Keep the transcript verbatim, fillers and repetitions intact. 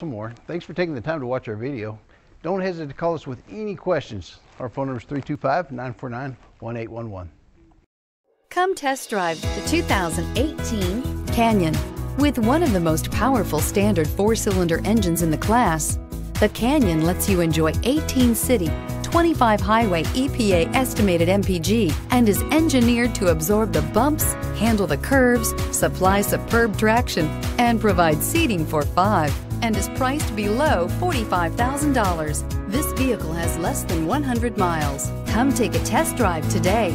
Some more. Thanks for taking the time to watch our video. Don't hesitate to call us with any questions. Our phone number is three two five, nine four nine, one eight one one. Come test drive the two thousand eighteen Canyon. With one of the most powerful standard four-cylinder engines in the class, the Canyon lets you enjoy eighteen city, twenty-five highway E P A estimated M P G and is engineered to absorb the bumps, handle the curves, supply superb traction, and provide seating for five, and is priced below forty-five thousand dollars. This vehicle has less than one hundred miles. Come take a test drive today.